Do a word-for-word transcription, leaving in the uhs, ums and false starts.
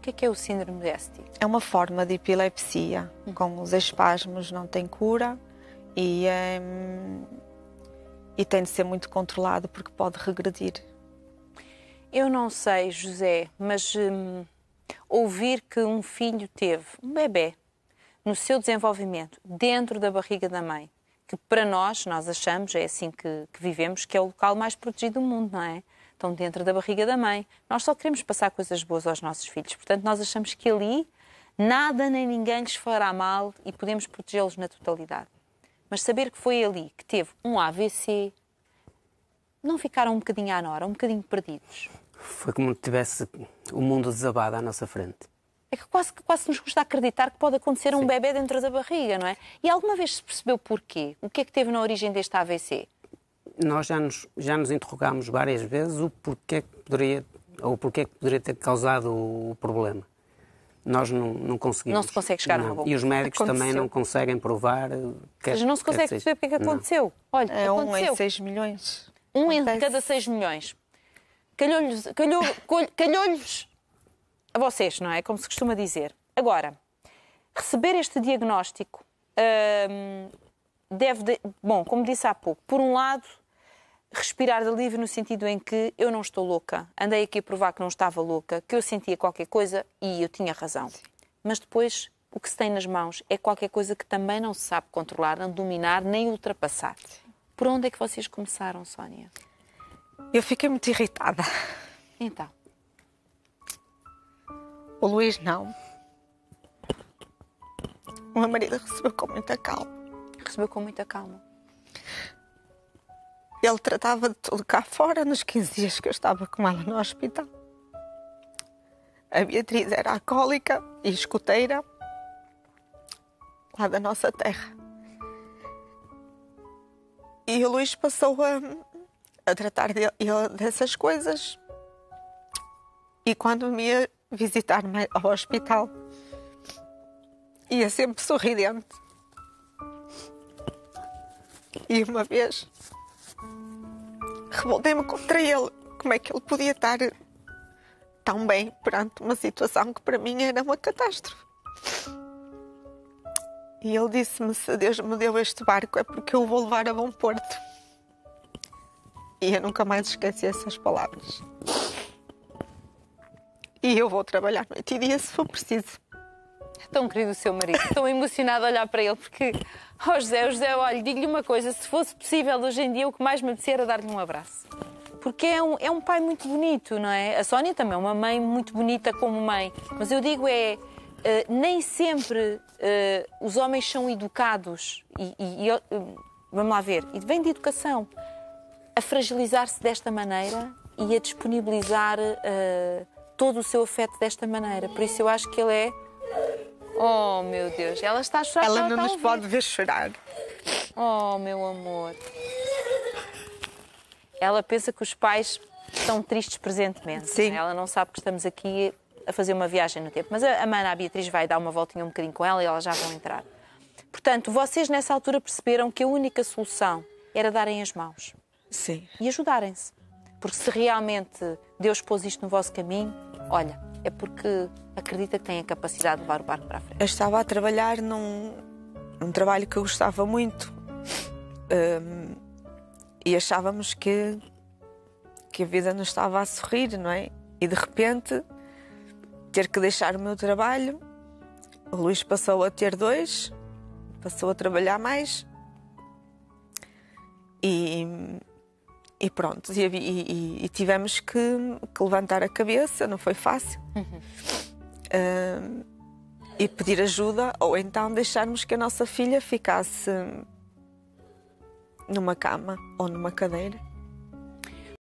O que é que é o síndrome de West? É uma forma de epilepsia, hum. com os espasmos, não tem cura e, hum, e tem de ser muito controlado porque pode regredir. Eu não sei, José, mas hum, ouvir que um filho teve um bebê no seu desenvolvimento, dentro da barriga da mãe, que para nós, nós achamos, é assim que, que vivemos, que é o local mais protegido do mundo, não é? Estão dentro da barriga da mãe. Nós só queremos passar coisas boas aos nossos filhos. Portanto, nós achamos que ali nada nem ninguém lhes fará mal e podemos protegê-los na totalidade. Mas saber que foi ali que teve um A V C, não ficaram um bocadinho à nora, um bocadinho perdidos? Foi como se tivesse o mundo desabado à nossa frente. É que quase, quase nos custa acreditar que pode acontecer a um bebê dentro da barriga, não é? E alguma vez se percebeu porquê? O que é que teve na origem deste A V C? Nós já nos, já nos interrogámos várias vezes o porquê que poderia, ou porquê que poderia ter causado o problema. Nós não, não conseguimos. Não se consegue chegar não. a uma E os médicos aconteceu. também não conseguem provar. Quer, Mas não se consegue perceber porque é que aconteceu. Olha, é um aconteceu. em seis milhões. Um em cada seis milhões. Calhou-lhes calhou, calhou a vocês, não é? Como se costuma dizer. Agora, receber este diagnóstico hum, deve... De, bom, como disse há pouco, por um lado, respirar de alívio no sentido em que eu não estou louca. Andei aqui a provar que não estava louca, que eu sentia qualquer coisa e eu tinha razão. Sim. Mas depois, o que se tem nas mãos é qualquer coisa que também não se sabe controlar, não dominar, nem ultrapassar. Sim. Por onde é que vocês começaram, Sónia? Eu fiquei muito irritada. Então? O Luís não. O meu marido recebeu com muita calma. Recebeu com muita calma. Ele tratava de tudo cá fora nos quinze dias que eu estava com ela no hospital. A Beatriz era alcoólica e escoteira lá da nossa terra. E o Luís passou a, a tratar de, dessas coisas. E quando me ia visitar ao hospital, ia sempre sorridente. E uma vez revoltei-me contra ele. Como é que ele podia estar tão bem perante uma situação que para mim era uma catástrofe? E ele disse-me, se Deus me deu este barco é porque eu o vou levar a bom porto. E eu nunca mais esqueci essas palavras. E eu vou trabalhar noite e dia se for preciso. É tão querido o seu marido, tão emocionado a olhar para ele, porque, oh José, oh José, olha, digo-lhe uma coisa, se fosse possível hoje em dia o que mais me apetecia era dar-lhe um abraço. Porque é um, é um pai muito bonito, não é? A Sónia também é uma mãe muito bonita como mãe, mas eu digo é, uh, nem sempre uh, os homens são educados, e, e uh, vamos lá ver, e vem de educação, a fragilizar-se desta maneira e a disponibilizar uh, todo o seu afeto desta maneira. Por isso eu acho que ele é... Oh, meu Deus, ela está a chorar. Ela, ela não nos pode ver chorar. Oh, meu amor. Ela pensa que os pais estão tristes presentemente. Sim. Ela não sabe que estamos aqui a fazer uma viagem no tempo. Mas a Mana, a Beatriz, vai dar uma voltinha um bocadinho com ela e elas já vão entrar. Portanto, vocês nessa altura perceberam que a única solução era darem as mãos. Sim. E ajudarem-se. Porque se realmente Deus pôs isto no vosso caminho, olha... é porque acredita que tem a capacidade de levar o barco para a frente. Eu estava a trabalhar num, num trabalho que eu gostava muito um, e achávamos que, que a vida nos estava a sorrir, não é? E de repente, ter que deixar o meu trabalho, o Luís passou a ter dois, passou a trabalhar mais e... E pronto, e, e, e tivemos que, que levantar a cabeça, não foi fácil. Uhum. Uh, e pedir ajuda, ou então deixarmos que a nossa filha ficasse numa cama ou numa cadeira.